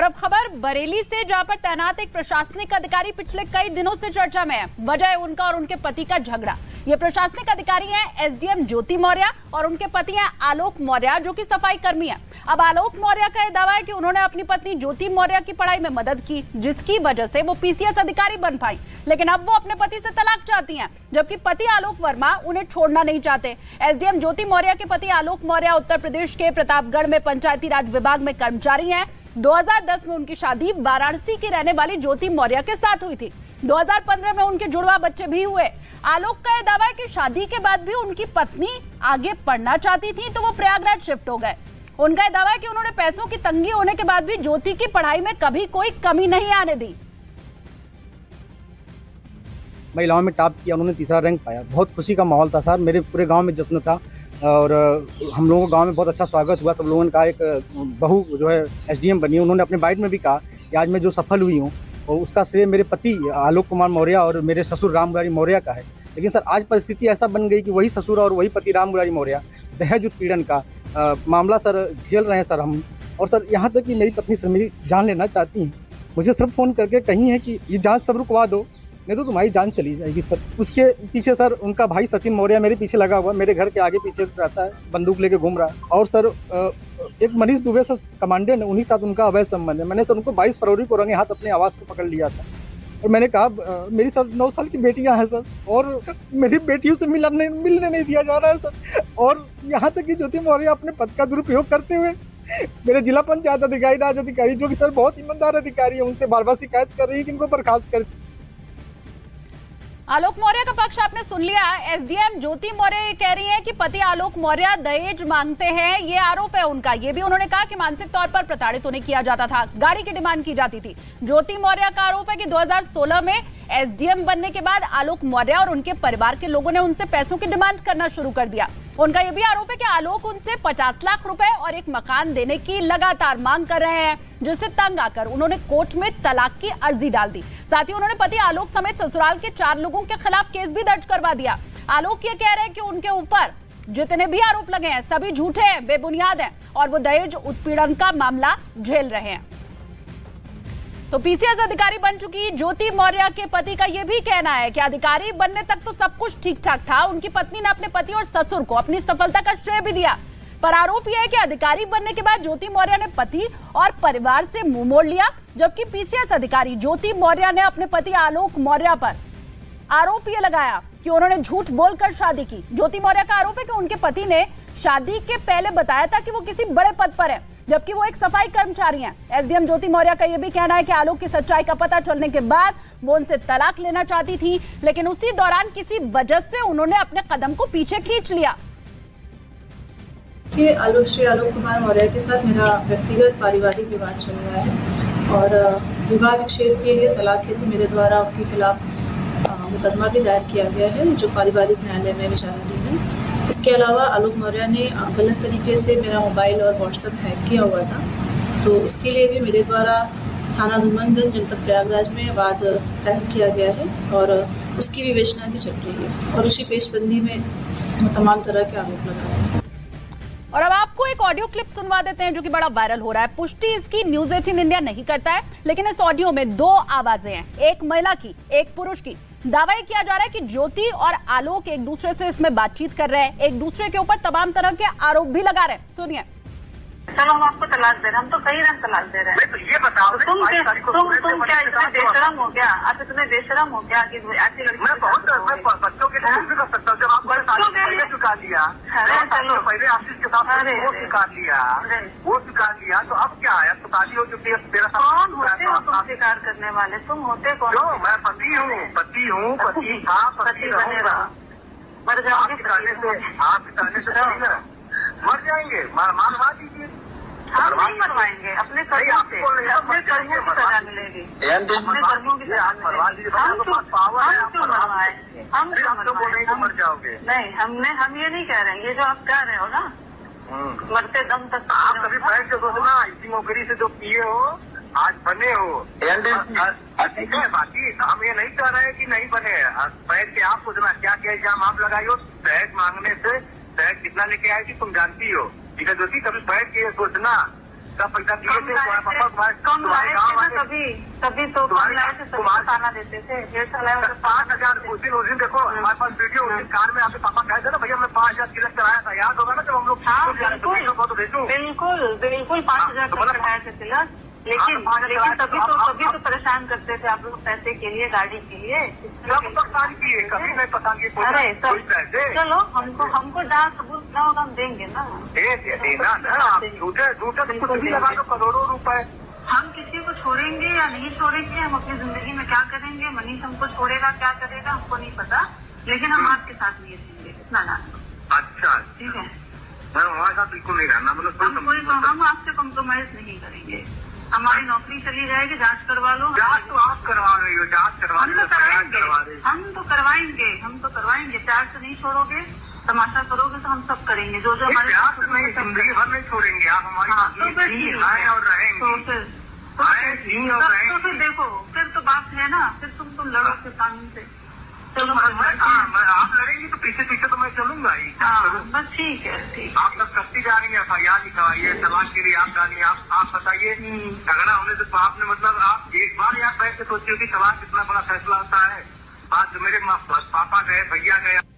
और अब खबर बरेली से, जहां पर तैनात एक प्रशासनिक अधिकारी पिछले कई दिनों से चर्चा में है। वजह है उनका और उनके पति का झगड़ा। ये प्रशासनिक अधिकारी हैं एसडीएम ज्योति मौर्या और उनके पति हैं आलोक मौर्या, जो कि सफाई कर्मी है। अब आलोक मौर्या का यह दावा है कि उन्होंने अपनी पत्नी ज्योति मौर्या की पढ़ाई में मदद की, जिसकी वजह से वो पीसीएस अधिकारी बन पाई, लेकिन अब वो अपने पति से तलाक चाहती हैं, जबकि पति आलोक वर्मा उन्हें छोड़ना नहीं चाहते। एसडीएम ज्योति मौर्या के पति आलोक मौर्या उत्तर प्रदेश के प्रतापगढ़ में पंचायती राज विभाग में कर्मचारी हैं। 2010 में उनकी शादी वाराणसी की रहने वाली ज्योति मौर्या के साथ हुई थी। 2015 में उनके जुड़वा बच्चे भी हुए। आलोक का यह दावा है कि शादी के बाद भी उनकी पत्नी आगे पढ़ना चाहती थी तो वो प्रयागराज शिफ्ट हो गए। उनका यह दावा है कि उन्होंने पैसों की तंगी होने के बाद भी ज्योति की पढ़ाई में कभी कोई कमी नहीं आने दी। महिलाओं में टॉप किया, उन्होंने तीसरा रैंक पाया। बहुत खुशी का माहौल था सर, मेरे पूरे गाँव में जश्न था और हम लोगों को गाँव में बहुत अच्छा स्वागत हुआ। सब लोगों का एक बहू जो है एसडीएम बनी, उन्होंने अपने बाइट में भी कहा कि आज मैं जो सफल हुई हूँ और उसका श्रेय मेरे पति आलोक कुमार मौर्या और मेरे ससुर राम गुराज मौर्य का है। लेकिन सर आज परिस्थिति ऐसा बन गई कि वही ससुर और वही पति राम गुराज मौर्य दहेज उत्पीड़न का मामला सर झेल रहे हैं सर हम। और सर यहाँ तक कि मेरी पत्नी सर मेरी जान लेना चाहती हैं, मुझे सर फ़ोन करके कही है कि ये जाँच सब रुकवा दो नहीं तो तुम्हारी जान चली जाएगी सर। उसके पीछे सर उनका भाई सचिन मौर्या मेरे पीछे लगा हुआ, मेरे घर के आगे पीछे रहता है, बंदूक लेके घूम रहा है। और सर एक मनीष दुबे सर कमांडेंट है, उन्हीं के साथ उनका अवैध संबंध है। मैंने सर उनको 22 फरवरी को रंगे हाथ अपने आवास को पकड़ लिया था और मैंने कहा मेरी सर 9 साल की बेटियाँ हैं सर और मेरी बेटियों से मिलने नहीं दिया जा रहा है सर। और यहाँ तक कि ज्योति मौर्या अपने पद का दुरुपयोग करते हुए मेरे जिला पंचायत अधिकारी राज अधिकारी जो कि सर बहुत ईमानदार अधिकारी है, उनसे बार बार शिकायत कर रही है कि इनको बर्खास्त कर। आलोक मौर्य का पक्ष आपने सुन लिया। एसडीएम ज्योति मौर्य कह रही हैं कि पति आलोक मौर्य दहेज मांगते हैं, ये आरोप है उनका। ये भी उन्होंने कहा कि मानसिक तौर पर प्रताड़ित होने किया जाता था, गाड़ी की डिमांड की जाती थी। ज्योति मौर्य का आरोप है कि 2016 में एसडीएम बनने के बाद आलोक मौर्य और उनके परिवार के लोगों ने उनसे पैसों की डिमांड करना शुरू कर दिया। उनका यह भी आरोप है कि आलोक उनसे 50 लाख रुपए और एक मकान देने की लगातार मांग कर रहे हैं, जिससे तंग आकर उन्होंने कोर्ट में तलाक की अर्जी डाल दी। साथ ही उन्होंने पति आलोक समेत ससुराल के 4 लोगों के खिलाफ केस भी दर्ज करवा दिया। आलोक ये कह रहे हैं कि उनके ऊपर जितने भी आरोप लगे हैं सभी झूठे हैं, बेबुनियाद हैं और वो दहेज उत्पीड़न का मामला झेल रहे हैं। तो पीसीएस अधिकारी बन चुकी ज्योति मौर्या के पति का यह भी कहना है कि अधिकारी बनने तक तो सब कुछ ठीक ठाक था। उनकी पत्नी ने अपने पति और ससुर को अपनी सफलता का श्रेय भी दिया, पर आरोप यह है कि अधिकारी बनने के बाद ज्योति मौर्या ने पति और परिवार से मुंह मोड़ लिया, जबकि पीसीएस अधिकारी ज्योति मौर्या ने अपने पति आलोक मौर्या पर आरोप यह लगाया कि उन्होंने झूठ बोलकर शादी की। ज्योति मौर्या का आरोप है कि उनके पति ने शादी के पहले बताया था कि वो किसी बड़े पद पर है, जबकि वो एक सफाई कर्मचारी हैं। एसडीएम ज्योति मौर्या का यह भी कहना है कि आलोक की सच्चाई का पता चलने के बाद वो उनसे तलाक लेना चाहती थी, लेकिन उसी दौरान किसी वजह से उन्होंने अपने कदम को पीछे खींच लिया। कि आलोक श्री आलोक कुमार मौर्य के साथ मेरा व्यक्तिगत पारिवारिक विवाद चल रहा है और विवाह विक्षेप के लिए तलाक हेतु मेरे द्वारा उनके खिलाफ मुकदमा भी दायर किया गया है, जो पारिवारिक न्यायालय में विचाराधीन है। इसके अलावा आलोक मौर्या ने गलत तरीके से मेरा मोबाइल और व्हाट्सएप हैक किया हुआ था, तो उसके लिए भी मेरे द्वारा थाना धूमनगंज जनपद प्रयागराज में वाद दायर किया गया है और उसकी विवेचना भी चल रही है और उसी पेशबंदी में तमाम तरह के आरोप लगाए हैं। और अब आपको एक ऑडियो क्लिप सुनवा देते हैं जो कि बड़ा वायरल हो रहा है। पुष्टि इसकी न्यूज़ 18 इंडिया नहीं करता है, लेकिन इस ऑडियो में 2 आवाजें हैं, एक महिला की एक पुरुष की। दावा यह किया जा रहा है कि ज्योति और आलोक एक दूसरे से इसमें बातचीत कर रहे हैं, एक दूसरे के ऊपर तमाम तरह के आरोप भी लगा रहे हैं। सुनिए। सर हम आपको तलाक दे रहे हैं, हम तो कई रंग तलाक दे रहे हैं। तो ये बताओ तुम क्या इतने बेशरम हो गया? आप इतने बेशरम हो गया? बच्चों के वो स्वीकार लिया तो अब क्या आया? शादी हो चुकी है। कौन होते हो तुम स्वीकार करने वाले? तुम होते कौन? मैं पति हूँ, पति बनेगा। मर जाओगे आप मर जाएंगे, मरवा दीजिए। हम नहीं मरवाएंगे, अपने कर्मों से सजा मिलेगी। अपने कर्मों की सजा मिलेगी। हम मर जाओगे नहीं, हम ये नहीं कह रहे हैं। ये जो आप कह रहे हो ना मरते दम तक आप कभी बैठ के सोचो ना, इसी नौकरी से जो पिए हो आज बने हो। ठीक है, बाकी हम ये नहीं कह रहे हैं कि नहीं बने। बैठ के आप सोचना क्या इल्जाम आप लगाई हो। बैठ मांगने से कितना लेके आए कि तुम जानती हो। ठीक है ज्योति, कभी बैठ के सोचना तभी तो खाना देते थे 5,000 उस दिन। देखो हमारे पास वीडियो उस दिन कार में आपके पापा कहे थे ना भैया हमने 5,000 तिलक चलाया था, याद होगा ना जब हम लोग। बिल्कुल बिल्कुल 5,000 चढ़ाए थे तिलक, लेकिन तभी तो परेशान करते थे आप लोग पैसे के लिए, गाड़ी के लिए परेशान किए, कभी नहीं पता किए। चलो हमको जहाँ सबूत ना होगा हम देंगे ना, देना ना करोड़ों रुपए। हम किसी को छोड़ेंगे या नहीं छोड़ेंगे, हम अपनी जिंदगी में क्या करेंगे, मनीष हमको छोड़ेगा क्या करेगा हमको नहीं पता, लेकिन हम आपके साथ नहीं रहेंगे इतना ना। अच्छा ठीक है, हमारे साथ बिल्कुल नहीं रहना, मतलब हम आपसे कॉम्प्रोमाइज नहीं करेंगे। हमारी नौकरी चली जाएगी, जांच करवा लो। जांच तो आप करवा रही हो, जांच करवा लो, हम तो करवाएंगे। प्यार से नहीं छोड़ोगे, तमाशा करोगे तो हम सब करेंगे, जो जो हमारे साथ नहीं जिंदगी भर नहीं छोड़ेंगे आप हमारी, आए और रहेंगे। तो फिर देखो, फिर तो बात है ना, फिर तुम लड़ो फिर कानून से। चलो आप लड़ेंगे तो पीछे तो मैं चलूंगा ही। बस ठीक है, ठीक। आप सब करती जा रही है, एफआईआर लिखवाइए, समाज के लिए आप डालिए। आप बताइए झगड़ा होने से आपने मतलब आप एक बार यहाँ बैठ के सोचिए कि समाज कितना बड़ा फैसला होता है। आज मेरे पापा गए, भैया गए।